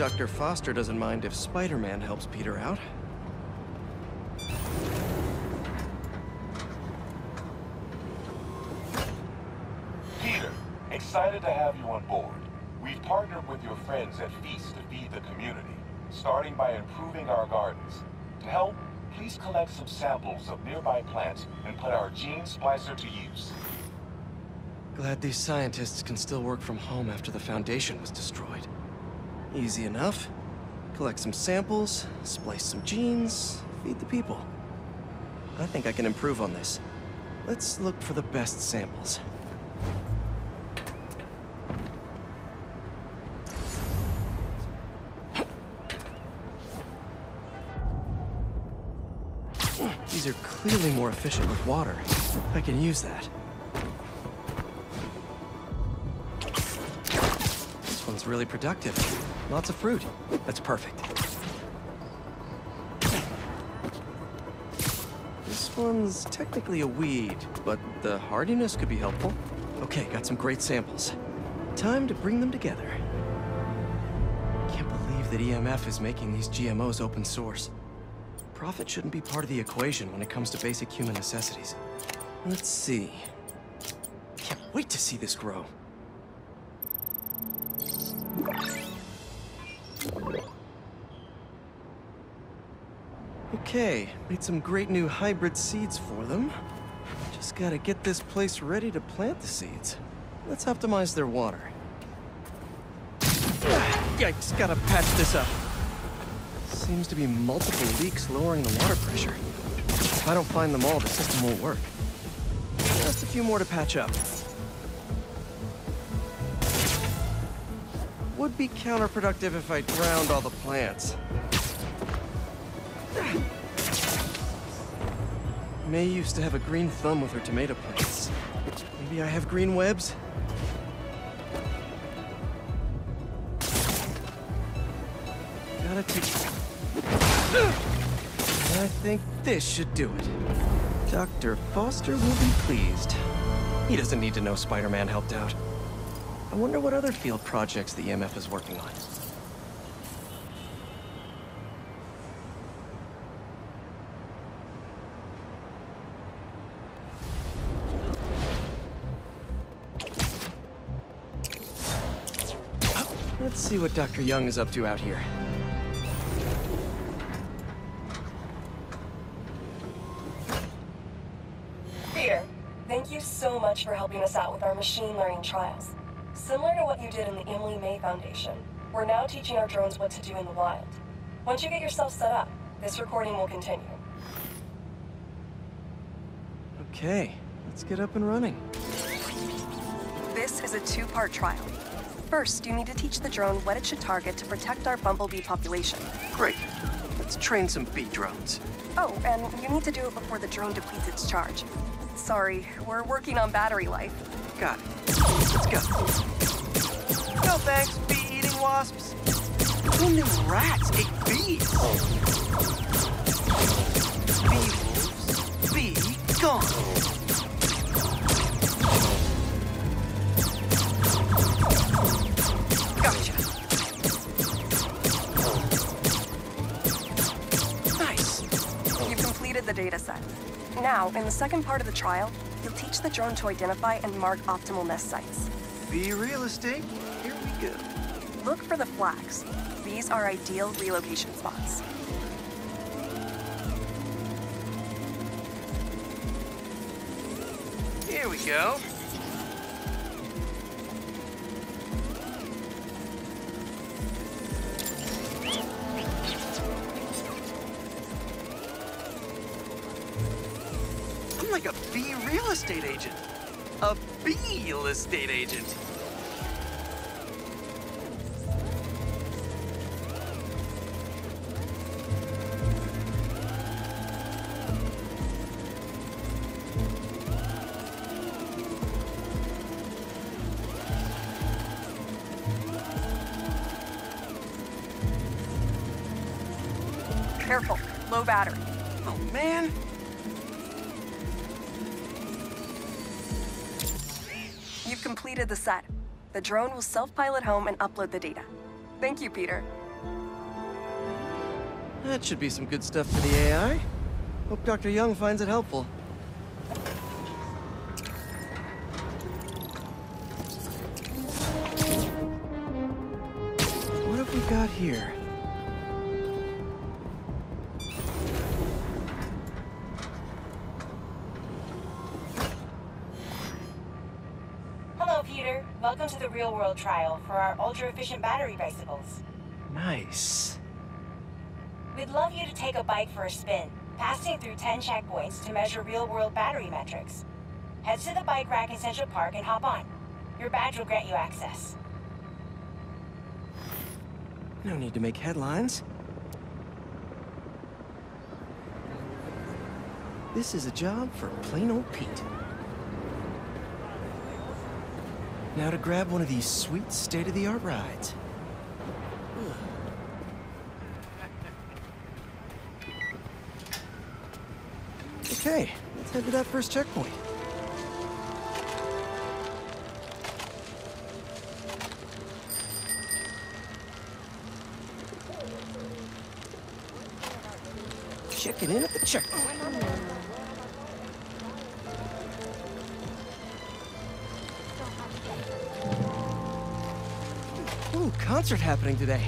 Dr. Foster doesn't mind if Spider-Man helps Peter out. Peter, excited to have you on board. We've partnered with your friends at Feast to feed the community, starting by improving our gardens. To help, please collect some samples of nearby plants and put our gene splicer to use. Glad these scientists can still work from home after the Foundation was destroyed. Easy enough. Collect some samples, splice some genes, feed the people. I think I can improve on this. Let's look for the best samples. These are clearly more efficient with water. I can use that. This one's really productive. Lots of fruit. That's perfect. This one's technically a weed, but the hardiness could be helpful. Okay, got some great samples. Time to bring them together. Can't believe that EMF is making these GMOs open source. Profit shouldn't be part of the equation when it comes to basic human necessities. Let's see. Can't wait to see this grow. Okay, made some great new hybrid seeds for them. Just gotta get this place ready to plant the seeds. Let's optimize their water. Yikes, gotta patch this up. Seems to be multiple leaks lowering the water pressure. If I don't find them all, the system won't work. Just a few more to patch up. Would be counterproductive if I drowned all the plants. May used to have a green thumb with her tomato plants. Maybe I have green webs? Gotta take... I think this should do it. Dr. Foster will be pleased. He doesn't need to know Spider-Man helped out. I wonder what other field projects the EMF is working on. Let's see what Dr. Young is up to out here. For helping us out with our machine learning trials. Similar to what you did in the Emily May Foundation, we're now teaching our drones what to do in the wild. Once you get yourself set up, this recording will continue. Okay, let's get up and running. This is a two-part trial. First, you need to teach the drone what it should target to protect our bumblebee population. Great. Let's train some bee drones. Oh, and you need to do it before the drone depletes its charge. Sorry, we're working on battery life. Got it. Let's go. No thanks, bee-eating wasps. Who knew rats ate bees? Bee wolves, bee gone. Gotcha. Nice. You've completed the data set. Now, in the second part of the trial, you'll teach the drone to identify and mark optimal nest sites. Bee real estate, here we go. Look for the flags. These are ideal relocation spots. Here we go. Estate agent. A real estate agent. Careful, low battery. Oh man. Completed the set. The drone will self-pilot home and upload the data. Thank you, Peter. That should be some good stuff for the AI. Hope Dr. Young finds it helpful. What have we got here? Hello, Peter. Welcome to the real-world trial for our ultra-efficient battery bicycles. Nice. We'd love you to take a bike for a spin, passing through 10 checkpoints to measure real-world battery metrics. Head to the bike rack in Central Park and hop on. Your badge will grant you access. No need to make headlines. This is a job for plain old Pete. Now to grab one of these sweet state-of-the-art rides. Okay, let's head to that first checkpoint. Checking in at the checkpoint. Ooh, concert happening today.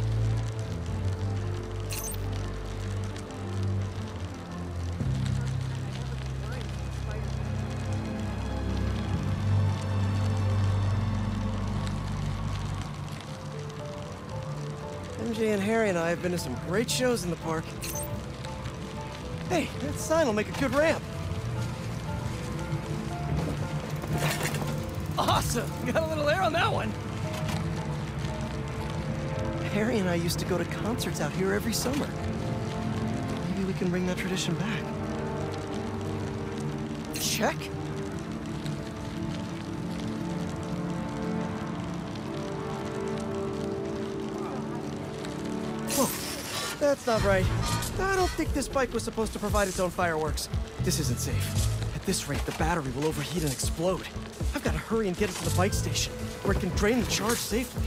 MJ and Harry and I have been to some great shows in the park. Hey, that sign will make a good ramp. Awesome! Got a little air on that one. Harry and I used to go to concerts out here every summer. Maybe we can bring that tradition back. Check. That's not right. I don't think this bike was supposed to provide its own fireworks. This isn't safe. At this rate, the battery will overheat and explode. I've got to hurry and get it to the bike station, where it can drain the charge safely.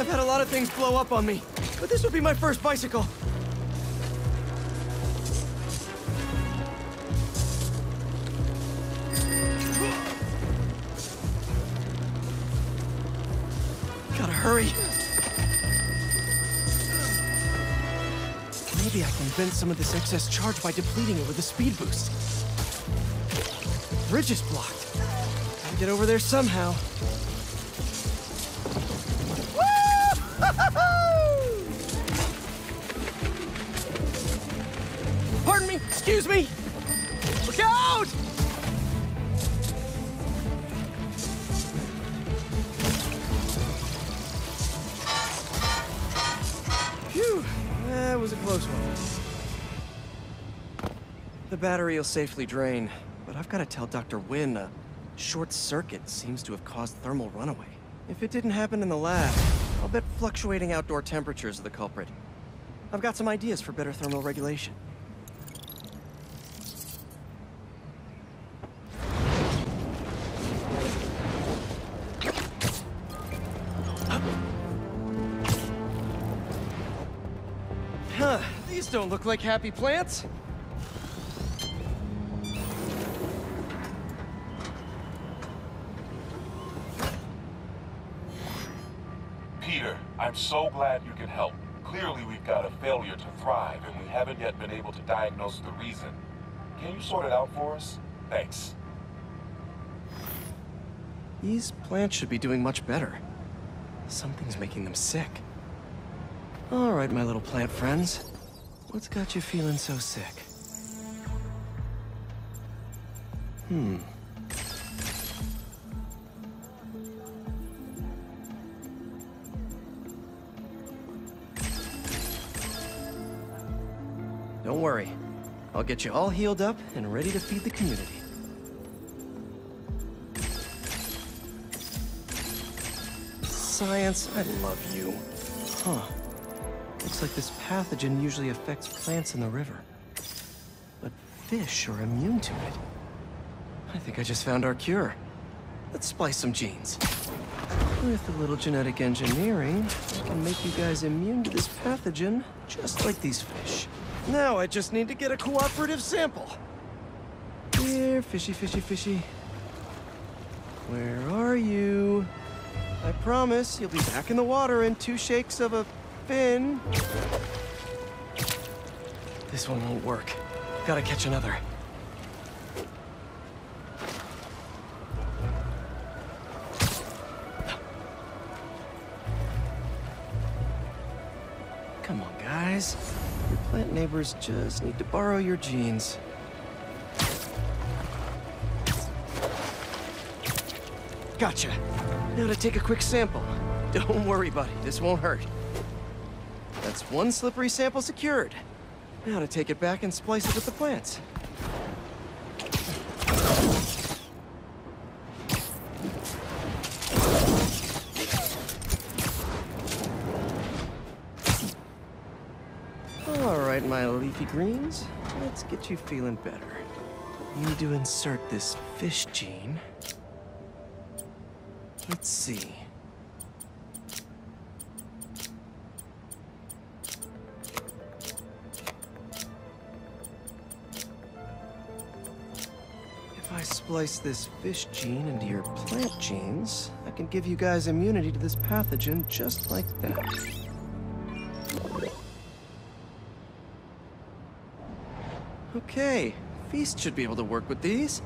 I've had a lot of things blow up on me, but this would be my first bicycle. Gotta hurry. Maybe I can bend some of this excess charge by depleting it with a speed boost. The bridge is blocked. Gotta get over there somehow. Pardon me, excuse me. Look out! Phew, that was a close one. The battery will safely drain, but I've got to tell Dr. Wynn a short circuit seems to have caused thermal runaway. If it didn't happen in the lab, I'll bet fluctuating outdoor temperatures are the culprit. I've got some ideas for better thermal regulation. Huh, these don't look like happy plants. I'm so glad you can help. Clearly, we've got a failure to thrive, and we haven't yet been able to diagnose the reason. Can you sort it out for us? Thanks. These plants should be doing much better. Something's making them sick. All right, my little plant friends. What's got you feeling so sick? Don't worry. I'll get you all healed up and ready to feed the community. science. I love you. Huh. Looks like this pathogen usually affects plants in the river. But fish are immune to it. I think I just found our cure. Let's splice some genes. With a little genetic engineering, I can make you guys immune to this pathogen, just like these fish. Now I just need to get a cooperative sample. Here, fishy, fishy, fishy. Where are you? I promise you'll be back in the water in 2 shakes of a fin. This one won't work. Gotta catch another. Come on, guys. Your plant neighbors just need to borrow your genes. Gotcha. Now to take a quick sample. Don't worry, buddy. This won't hurt. That's one slippery sample secured. Now to take it back and splice it with the plants. My leafy greens, let's get you feeling better. Need to insert this fish gene. Let's see. If I splice this fish gene into your plant genes, I can give you guys immunity to this pathogen just like that. Okay, Feast should be able to work with these.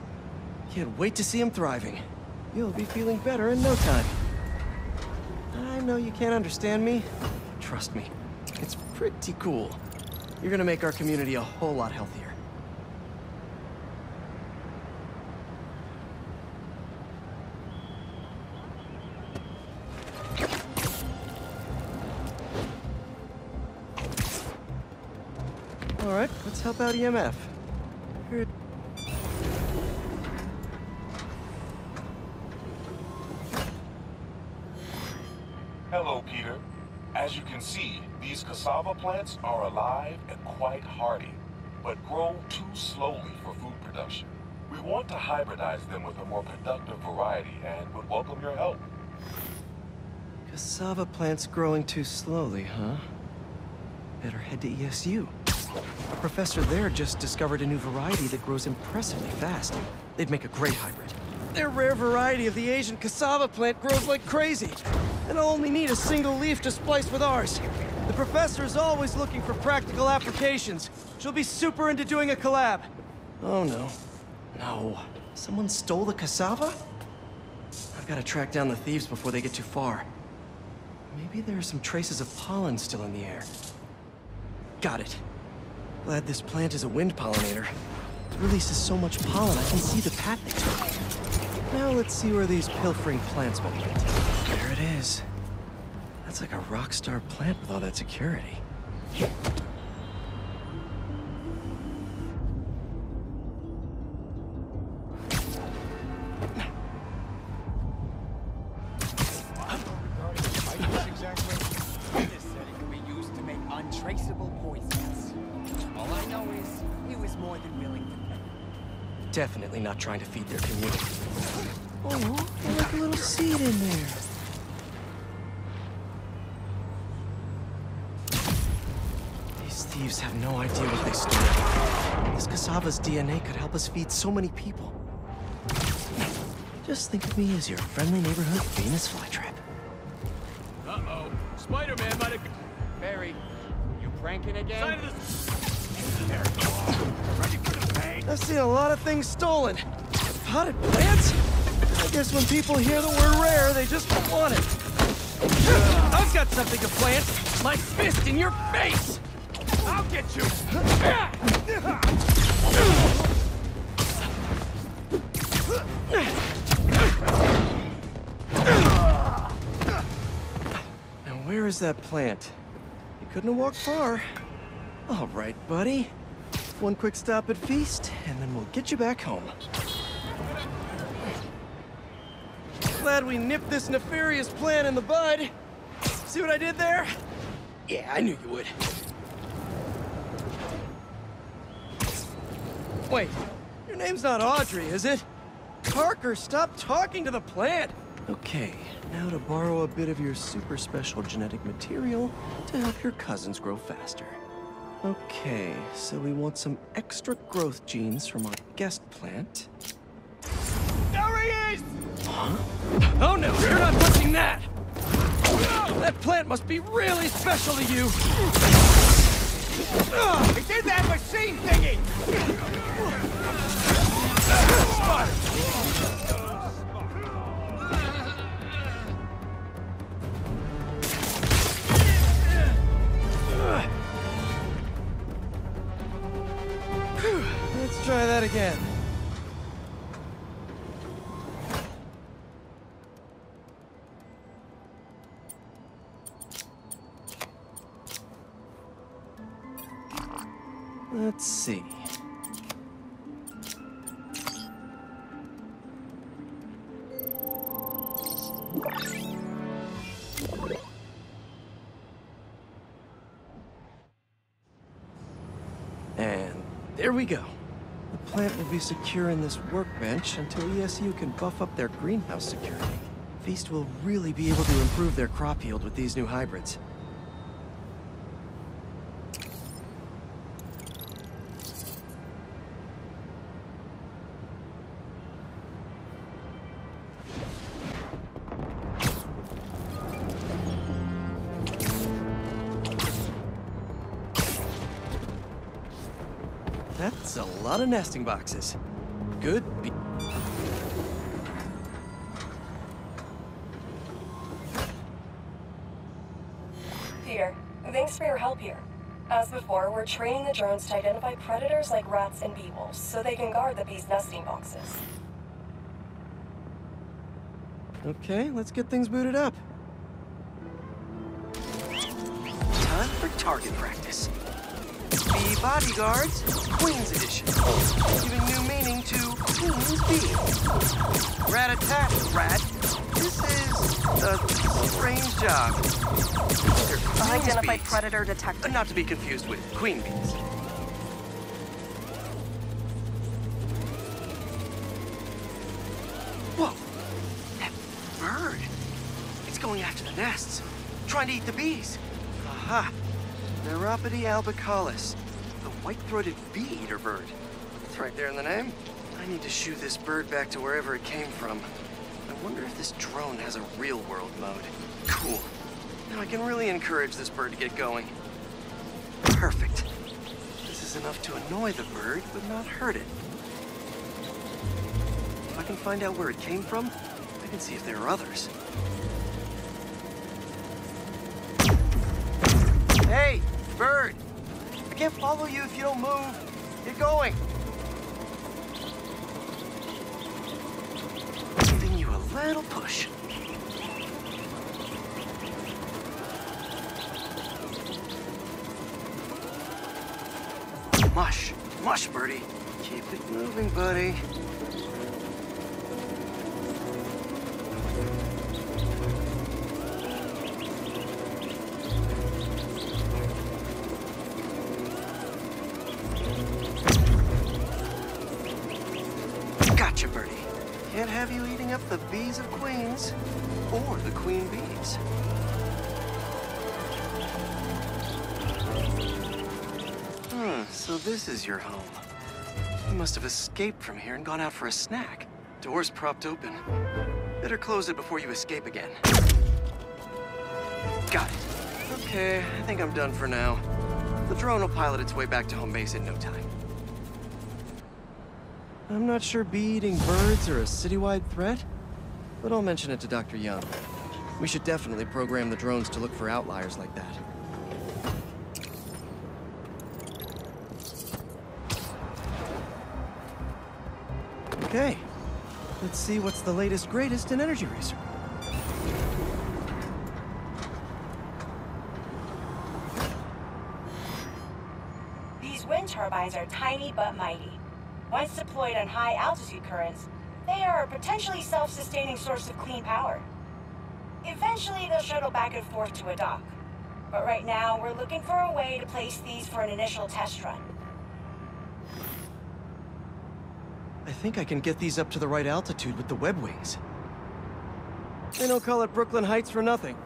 Can't wait to see him thriving. You'll be feeling better in no time. I know you can't understand me. Trust me, it's pretty cool. You're gonna make our community a whole lot healthier. All right, let's help out EMF. Here. Hello, Peter. As you can see, these cassava plants are alive and quite hardy, but grow too slowly for food production. We want to hybridize them with a more productive variety and would welcome your help. Cassava plants growing too slowly, huh? Better head to ESU. The professor there just discovered a new variety that grows impressively fast. They'd make a great hybrid. Their rare variety of the Asian cassava plant grows like crazy. And I'll only need a single leaf to splice with ours. The professor is always looking for practical applications. She'll be super into doing a collab. Oh no. No. Someone stole the cassava? I've got to track down the thieves before they get too far. Maybe there are some traces of pollen still in the air. Got it. Glad this plant is a wind pollinator. It releases so much pollen, I can see the path they took. Now let's see where these pilfering plants will be. There it is. That's like a rock star plant with all that security. Definitely not trying to feed their community. Oh, there's like a little seed in there. These thieves have no idea what they stole. This cassava's DNA could help us feed so many people. Just think of me as your friendly neighborhood Venus flytrap. Uh-oh. Spider-Man might have... Barry, you pranking again? There you are. Ready for the pain? I've seen a lot of things stolen. Potted plants? I guess when people hear the word rare, they just want it. I've got something to plant! My fist in your face! I'll get you! Now where is that plant? You couldn't have walked far. All right, buddy. One quick stop at Feast, and then we'll get you back home. glad we nipped this nefarious plan in the bud. See what I did there? Yeah, I knew you would. Wait, your name's not Audrey, is it? Parker, stop talking to the plant! Okay, now to borrow a bit of your super special genetic material to help your cousins grow faster. Okay, so we want some extra growth genes from our guest plant. There he is! Huh? Oh no, you're not touching that! That plant must be really special to you! It's in that machine thingy! Let's try that again. Let's see. And there we go. The plant will be secure in this workbench until ESU can buff up their greenhouse security. Feast will really be able to improve their crop yield with these new hybrids. That's a lot of nesting boxes. Good be. Peter, thanks for your help here. As before, we're training the drones to identify predators like rats and beetles, so they can guard the bees' nesting boxes. Okay, let's get things booted up. Time for target practice. Bee Bodyguards, Queen's Edition. Giving new meaning to Queen's Bee. Rat attack, rat. This is a strange job. Unidentified predator detected. Not to be confused with queen bees. Whoa! That bird! It's going after the nests. Trying to eat the bees. Aha! Merops albicollis, the white-throated bee-eater bird. It's right there in the name. I need to shoo this bird back to wherever it came from. I wonder if this drone has a real-world mode. Cool. Now I can really encourage this bird to get going. Perfect. This is enough to annoy the bird, but not hurt it. If I can find out where it came from, I can see if there are others. Hey, bird! I can't follow you if you don't move. Get going! Giving you a little push. Mush! Mush, birdie! Keep it moving, buddy. Can't have you eating up the bees of queens, or the queen bees. So this is your home. You must have escaped from here and gone out for a snack. Door's propped open. Better close it before you escape again. Got it. Okay, I think I'm done for now. The drone will pilot its way back to home base in no time. I'm not sure bee-eating birds are a citywide threat, but I'll mention it to Dr. Young. We should definitely program the drones to look for outliers like that. Okay, let's see what's the latest greatest in energy research. These wind turbines are tiny but mighty. Once deployed on high altitude currents, They are a potentially self-sustaining source of clean power. Eventually, they'll shuttle back and forth to a dock. But right now, we're looking for a way to place these for an initial test run. I think I can get these up to the right altitude with the web wings. They don't call it Brooklyn Heights for nothing.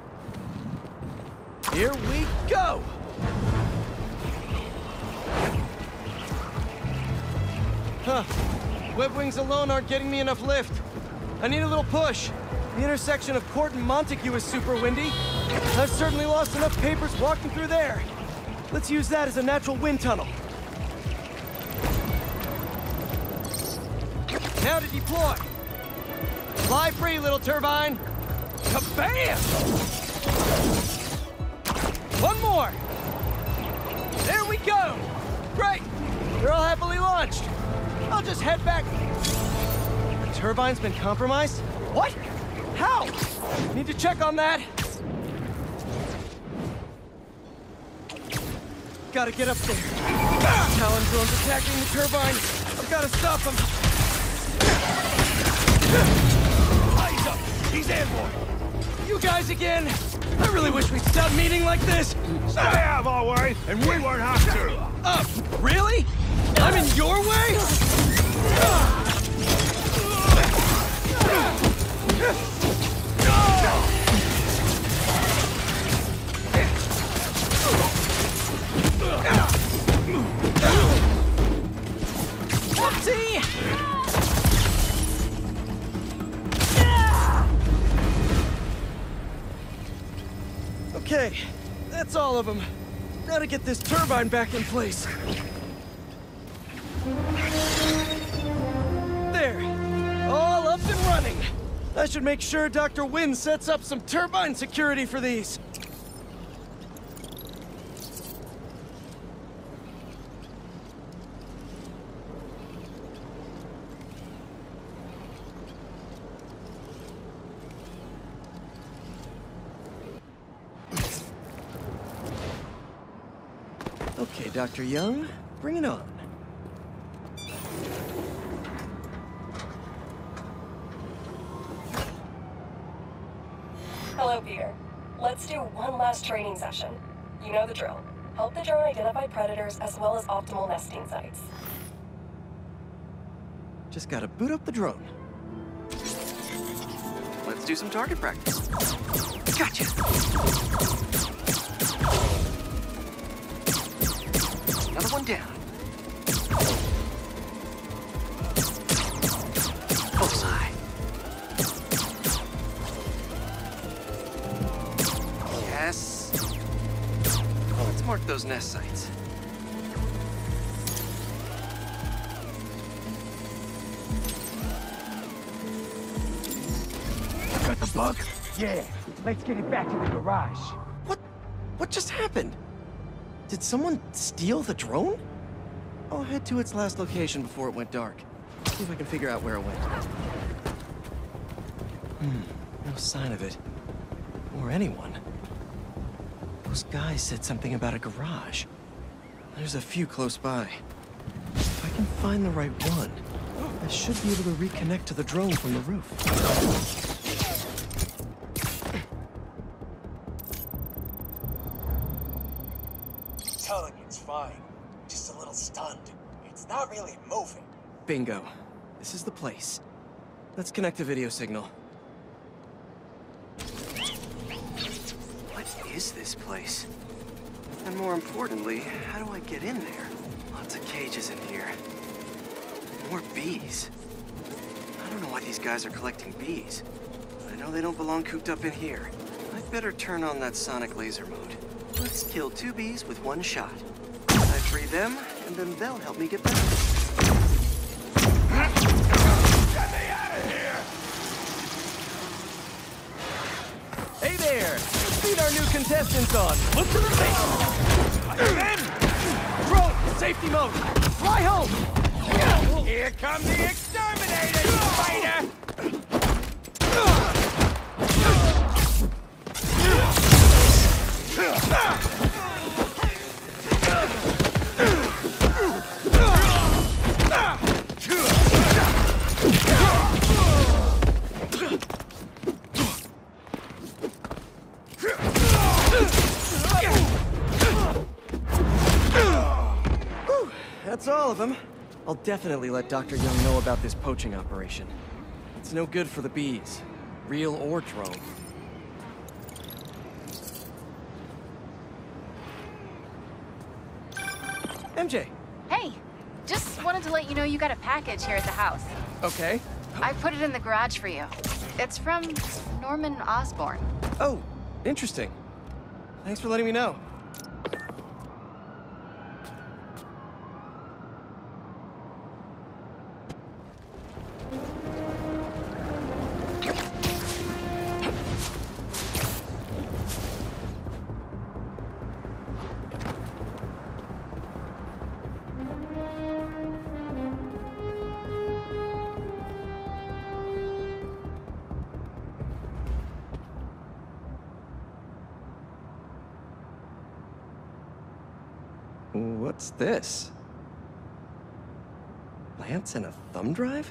Here we go! Huh. Web wings alone aren't getting me enough lift. I need a little push. The intersection of Court and Montague is super windy. I've certainly lost enough papers walking through there. Let's use that as a natural wind tunnel. Now to deploy. Fly free, little turbine. Kabam! One more. There we go. Great. They're all happily launched. I'll just head back. The turbine's been compromised? What? How? Need to check on that. Gotta get up there. Talon drones attacking the turbine. I've gotta stop them. Eyes up! He's airborne! You guys again? I really wish we'd stop meeting like this. They have our way, and we won't have to. Really? I'm in your way? Whoopsie! Okay, that's all of them. Gotta get this turbine back in place. There, all up and running. I should make sure Dr. Wynn sets up some turbine security for these. Okay, Dr. Young, bring it on. Hello, Peter. Let's do one last training session. You know the drill. Help the drone identify predators as well as optimal nesting sites. Just gotta boot up the drone. Let's do some target practice. Gotcha! Another one down. Bullseye. Yes. Let's mark those nest sites. Got the bug? Yeah. Let's get it back to the garage. What just happened? Did someone steal the drone? I'll head to its last location before it went dark. See if I can figure out where it went. No sign of it. Or anyone. Those guys said something about a garage. There's a few close by. If I can find the right one, I should be able to reconnect to the drone from the roof. Bingo. This is the place. Let's connect the video signal. What is this place? And more importantly, how do I get in there? Lots of cages in here. More bees. I don't know why these guys are collecting bees, but I know they don't belong cooped up in here. I'd better turn on that sonic laser mode. Let's kill 2 bees with 1 shot. I free them, and then they'll help me get back. Get me out of here! Hey there! Let's feed our new contestants on. Look to the face! Drone, safety mode! Fly home! Here comes the exterminator, Spider! Go! that's all of them. I'll definitely let Dr. Young know about this poaching operation. It's no good for the bees, real or drone. MJ! Hey! Just wanted to let you know you got a package here at the house. Okay. I put it in the garage for you. It's from Norman Osborn. Oh, interesting. Thanks for letting me know. What's this? Plants and a thumb drive?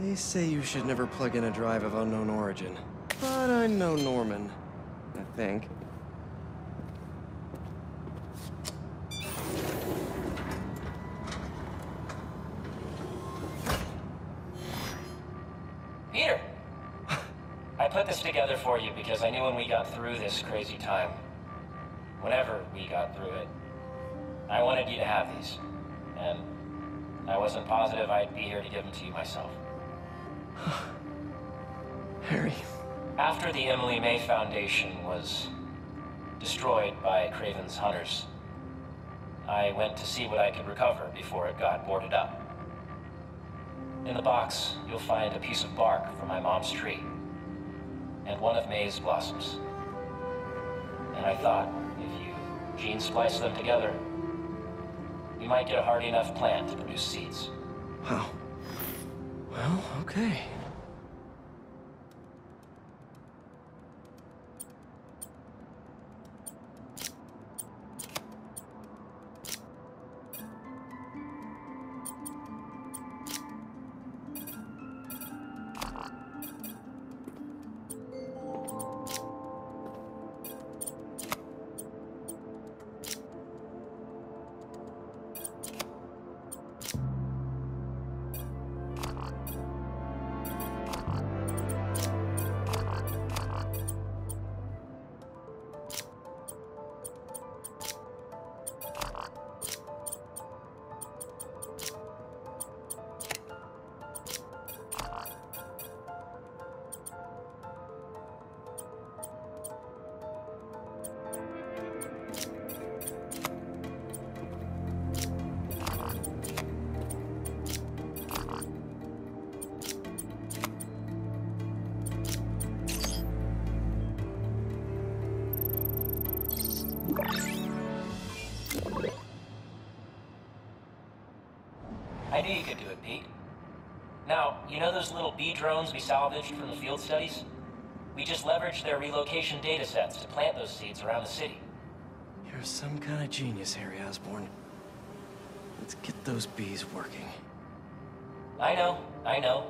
They say you should never plug in a drive of unknown origin. But I know Norman, I think. Peter! I put this together for you because I knew when we got through this crazy time, whenever we got through it, I wanted you to have these, and I wasn't positive I'd be here to give them to you myself. Harry. After the Emily May Foundation was destroyed by Kraven's hunters, I went to see what I could recover before it got boarded up. In the box, you'll find a piece of bark from my mom's tree, and one of May's blossoms. And I thought, if you gene splice them together, you might get a hardy enough plant to produce seeds. Wow. Well, okay. I knew you could do it, Pete. Now, you know those little bee drones we salvaged from the field studies? We just leveraged their relocation data sets to plant those seeds around the city. You're some kind of genius, Harry Osborn. Let's get those bees working. I know, I know.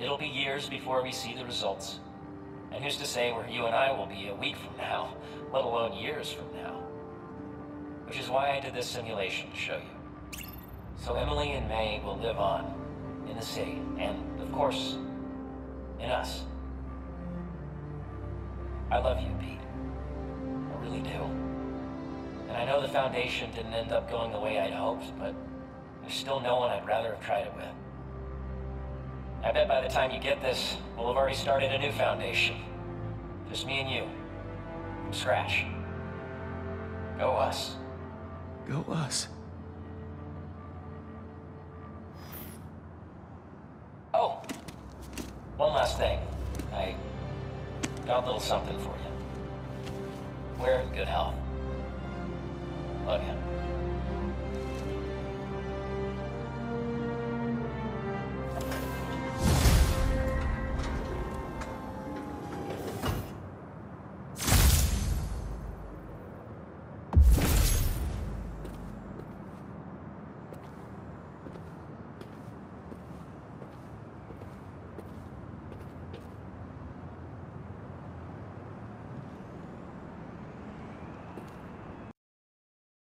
It'll be years before we see the results. And who's to say where you and I will be a week from now, let alone years from now. Which is why I did this simulation to show you. So Emily and May will live on, in the city, and, of course, in us. I love you, Pete. I really do. And I know the Foundation didn't end up going the way I'd hoped, but there's still no one I'd rather have tried it with. I bet by the time you get this, we'll have already started a new foundation. Just me and you. From scratch. Go us. Go us. Oh, one last thing. I got a little something for you. We're in good health. Love you.